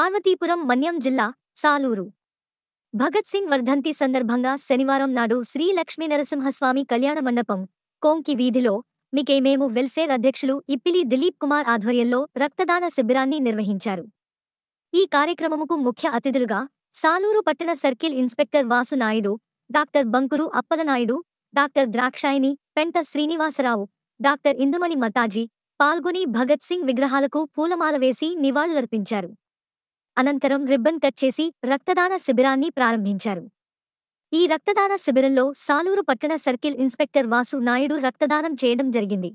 पार्वतीपुरम मन्यम जिल्ला सालूरु भगत सिंह वर्धंती संदर्भंगा शनिवारम नाडू श्री लक्ष्मी नरसिंह स्वामी कल्याण मंडपं कोंकी वीधिलो मीके मेमू वेल्फेर अध्यक्षुलु इप्पिली दिलीप कुमार आध्वर्यंलो रक्तदान शिबिरान्नि निर्वहिंचारु। ई कार्यक्रममुकु मुख्य अतिथुलुगा सालूरु पट्टण circle inspector Vasu Naidu, doctor Bankuru Appalanaidu, doctor Drakshayani paint Srinivasarao, doctor Indumani Mataji, पाल्गोनी भगत सिंह विग्रहालकु पूलमाल वेसी निवाळुलर्पिंचारु। अनंतरम रिबन कच्चे रक्तदान शिबिरान्नि प्रारंभिंचारु। ई रक्तदान शिबिरंलो सालूरु पट्टण सर्किल इंस्पेक्टर वासु नायुडू रक्तदानं चेयडं जरिगिंदी।